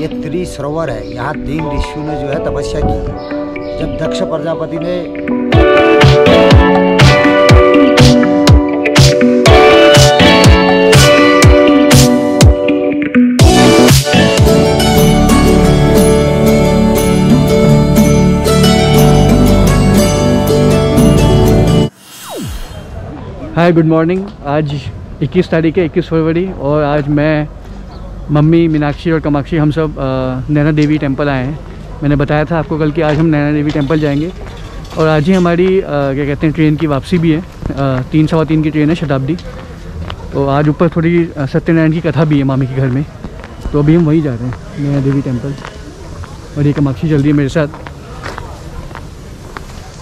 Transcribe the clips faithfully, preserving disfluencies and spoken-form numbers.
ये त्रि सरोवर है, यहाँ तीन ऋषियों ने जो है तपस्या की है। जब दक्ष प्रजापति ने हाय गुड मॉर्निंग। आज इक्कीस तारीख है, इक्कीस फरवरी, और आज मैं, मम्मी, मीनाक्षी और कामाक्षी हम सब नैना देवी टेंपल आए हैं। मैंने बताया था आपको कल कि आज हम नैना देवी टेंपल जाएंगे, और आज ही हमारी आ, क्या कहते हैं ट्रेन की वापसी भी है। आ, तीन सवा तीन की ट्रेन है, शताब्दी। तो आज ऊपर थोड़ी सत्यनारायण की कथा भी है मामी के घर में, तो अभी हम वहीं जा रहे हैं, नैना देवी टेंपल। और ये कामाक्षी चल रही है मेरे साथ,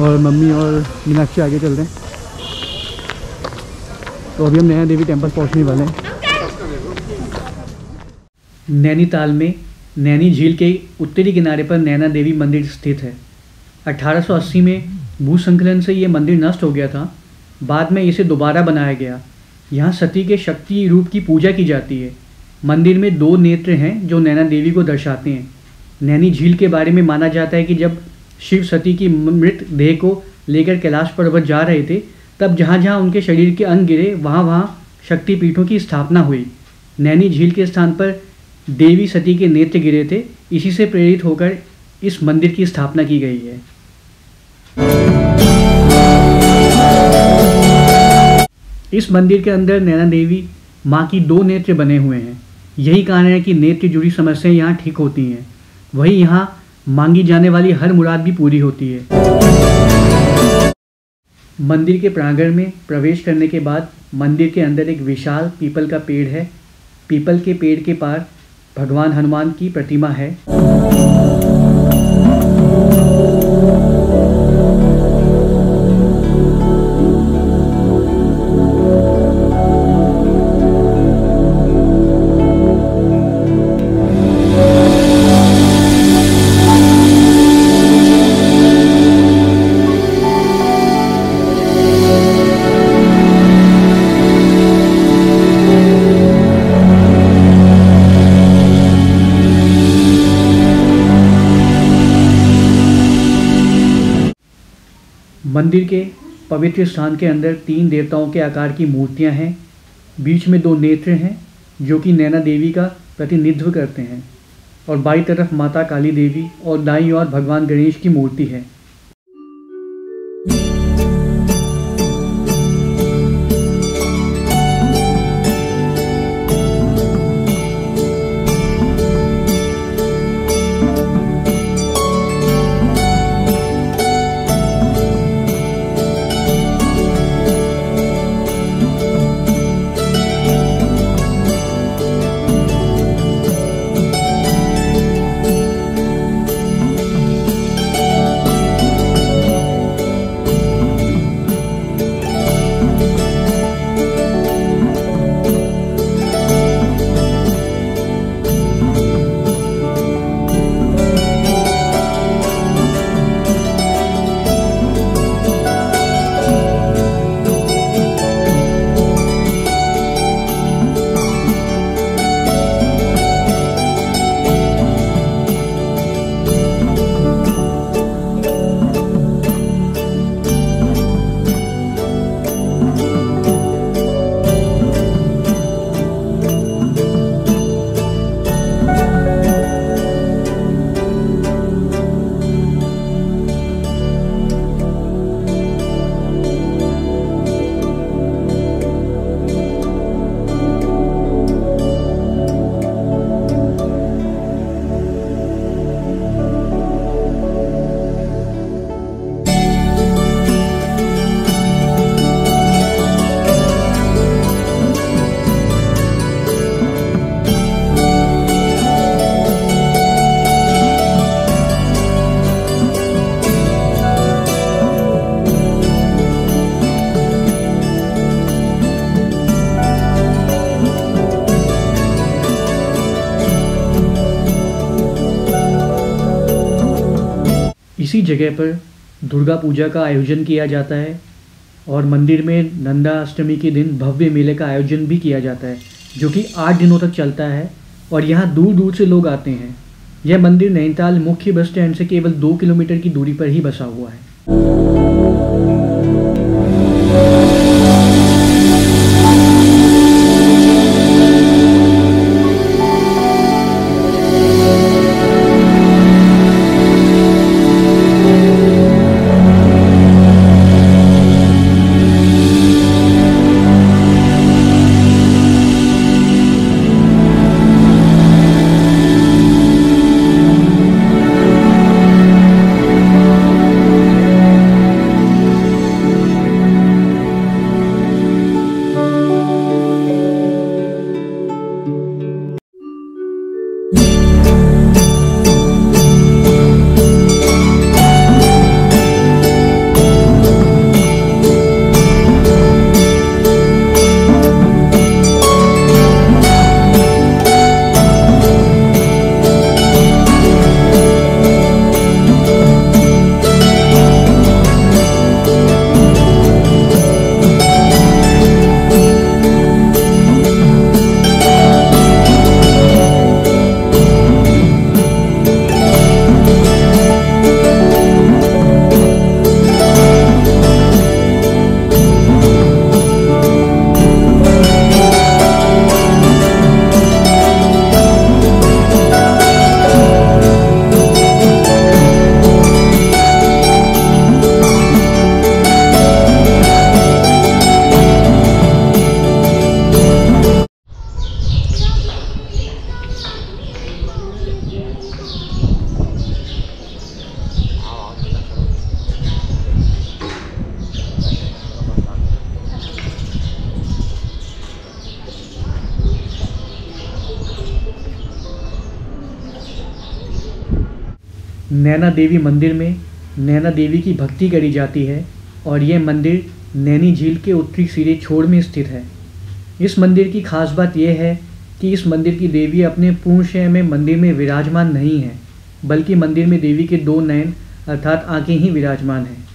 और मम्मी और मीनाक्षी आगे चल रहे हैं। तो अभी हम नैना देवी टेंपल पहुंचने वाले हैं। नैनीताल में नैनी झील के उत्तरी किनारे पर नैना देवी मंदिर स्थित है। अठारह सौ अस्सी में भूसंकलन से ये मंदिर नष्ट हो गया था। बाद में इसे दोबारा बनाया गया। यहाँ सती के शक्ति रूप की पूजा की जाती है। मंदिर में दो नेत्र हैं जो नैना देवी को दर्शाते हैं। नैनी झील के बारे में माना जाता है कि जब शिव सती की मृत देह को लेकर कैलाश पर्वत जा रहे थे, तब जहाँ जहाँ उनके शरीर के अंग गिरे वहाँ वहाँ शक्तिपीठों की स्थापना हुई। नैनी झील के स्थान पर देवी सती के नेत्र गिरे थे, इसी से प्रेरित होकर इस मंदिर की स्थापना की गई है। इस मंदिर के अंदर नैना देवी माँ की दो नेत्र बने हुए हैं। यही कारण है कि नेत्र जुड़ी समस्याएं यहाँ ठीक होती हैं, वहीं यहाँ मांगी जाने वाली हर मुराद भी पूरी होती है। मंदिर के प्रांगण में प्रवेश करने के बाद मंदिर के अंदर एक विशाल पीपल का पेड़ है। पीपल के पेड़ के पार भगवान हनुमान की प्रतिमा है। मंदिर के पवित्र स्थान के अंदर तीन देवताओं के आकार की मूर्तियां हैं। बीच में दो नेत्र हैं जो कि नैना देवी का प्रतिनिधित्व करते हैं, और बाई तरफ माता काली देवी और दाईं ओर भगवान गणेश की मूर्ति है। इसी जगह पर दुर्गा पूजा का आयोजन किया जाता है, और मंदिर में नंदा अष्टमी के दिन भव्य मेले का आयोजन भी किया जाता है। जो कि आठ दिनों तक चलता है और यहाँ दूर दूर से लोग आते हैं। यह मंदिर नैनीताल मुख्य बस स्टैंड से केवल दो किलोमीटर की दूरी पर ही बसा हुआ है। नैना देवी मंदिर में नैना देवी की भक्ति करी जाती है और यह मंदिर नैनी झील के उत्तरी सिरे छोड़ में स्थित है। इस मंदिर की खास बात यह है कि इस मंदिर की देवी अपने पूर्ण शय में मंदिर में विराजमान नहीं है, बल्कि मंदिर में देवी के दो नयन अर्थात आँखें ही विराजमान हैं।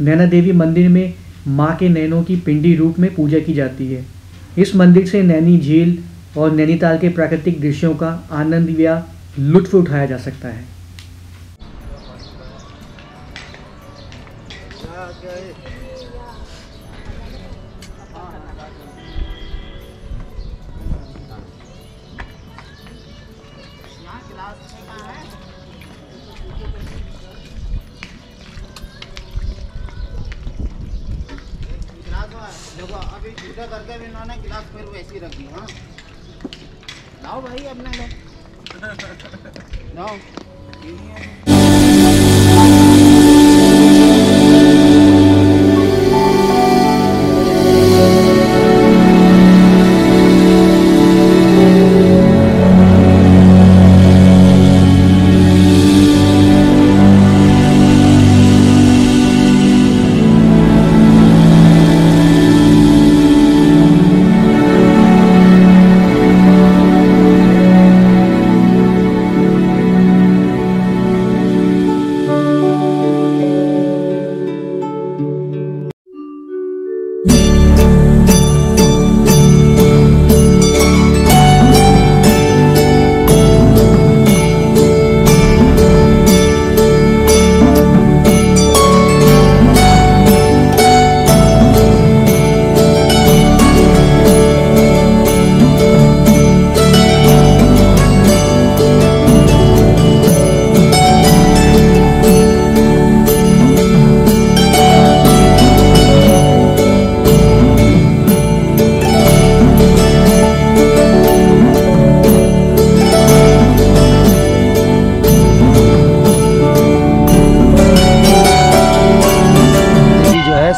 नैना देवी मंदिर में माँ के नयनों की पिंडी रूप में पूजा की जाती है। इस मंदिर से नैनी झील और नैनीताल के प्राकृतिक दृश्यों का आनंद या लुत्फ़ उठाया जा सकता है। अभी झूठा करके भी इन्होंने गिलास फिर वैसी रख दी। हाँ लाओ भाई अपने लाओ।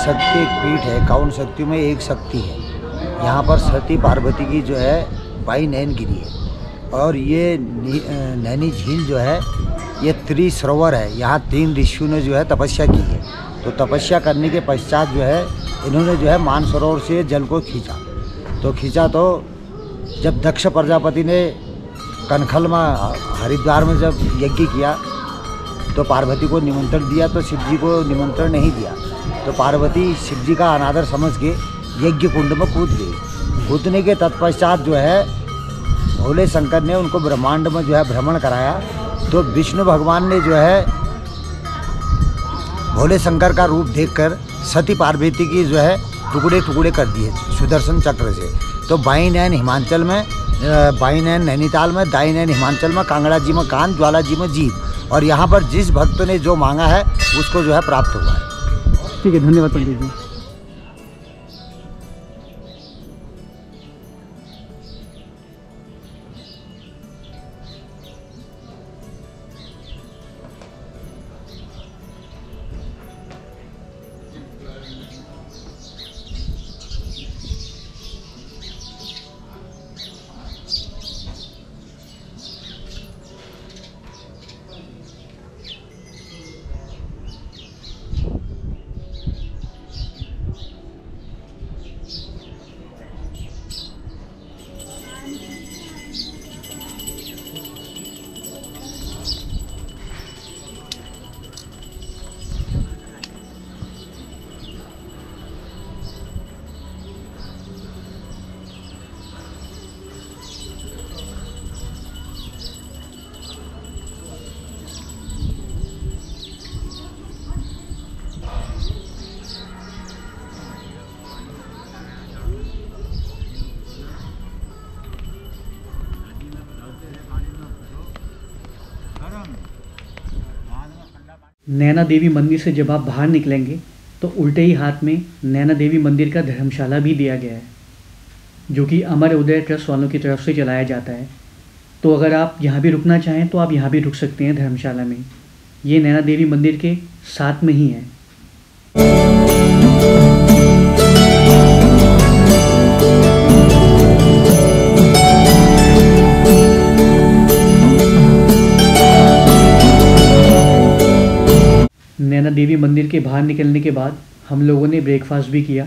शक्ति एक पीठ है, काउन शक्ति में एक शक्ति है। यहाँ पर सती पार्वती की जो है बाई नैन गिरी है और ये नैनी झील जो है ये त्रिसरोवर है। यहाँ तीन ऋषियों ने जो है तपस्या की है, तो तपस्या करने के पश्चात जो है इन्होंने जो है मानसरोवर से जल को खींचा तो खींचा तो जब दक्ष प्रजापति ने कनखल में हरिद्वार में जब यज्ञ किया तो पार्वती को निमंत्रण दिया, तो शिव जी को निमंत्रण नहीं दिया, तो पार्वती शिव जी का अनादर समझ के यज्ञ कुंड में कूद गई। उतने के तत्पश्चात जो है भोले शंकर ने उनको ब्रह्मांड में जो है भ्रमण कराया, तो विष्णु भगवान ने जो है भोले शंकर का रूप देखकर सती पार्वती की जो है टुकड़े टुकड़े कर दिए सुदर्शन चक्र से। तो बाई नैन हिमांचल में, बाई नैन नैनीताल में, दाई नैन हिमांचल में, कांगड़ा जी में कान, ज्वाला जी में जीव, और यहाँ पर जिस भक्त ने जो मांगा है उसको जो है प्राप्त हुआ है। ठीक है, धन्यवाद पंडित जी। नैना देवी मंदिर से जब आप बाहर निकलेंगे तो उल्टे ही हाथ में नैना देवी मंदिर का धर्मशाला भी दिया गया है, जो कि अमर उदय ट्रस्ट वालों की तरफ से चलाया जाता है। तो अगर आप यहाँ भी रुकना चाहें तो आप यहाँ भी रुक सकते हैं धर्मशाला में। ये नैना देवी मंदिर के साथ में ही है। नैना देवी मंदिर के बाहर निकलने के बाद हम लोगों ने ब्रेकफास्ट भी किया।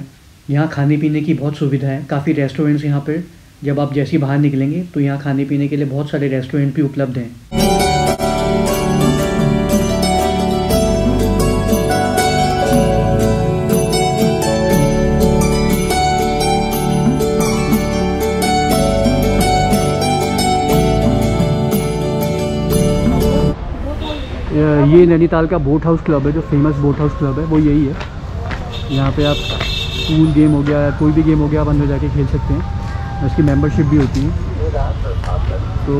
यहाँ खाने पीने की बहुत सुविधा है, काफ़ी रेस्टोरेंट्स यहाँ पर जब आप जैसे बाहर निकलेंगे तो यहाँ खाने पीने के लिए बहुत सारे रेस्टोरेंट भी उपलब्ध हैं। ये नैनीताल का बोट हाउस क्लब है, जो फेमस बोट हाउस क्लब है वो यही है। यहाँ पे आप पूल गेम हो गया, कोई भी गेम हो गया, आप अंदर जाके खेल सकते हैं। इसकी मेंबरशिप भी होती है। तो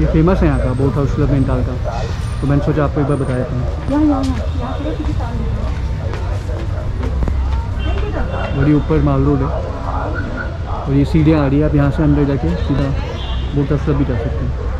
ये फेमस है यहाँ का बोट हाउस क्लब नैनीताल का, तो मैंने सोचा आपको एक बार बता देता हूँ। बड़ी ऊपर माल रोड है और ये सीढ़ियाँ आ रही है, आप यहाँ से अंदर जाके सीधा बोट हाउस क्लब भी जा सकते हैं।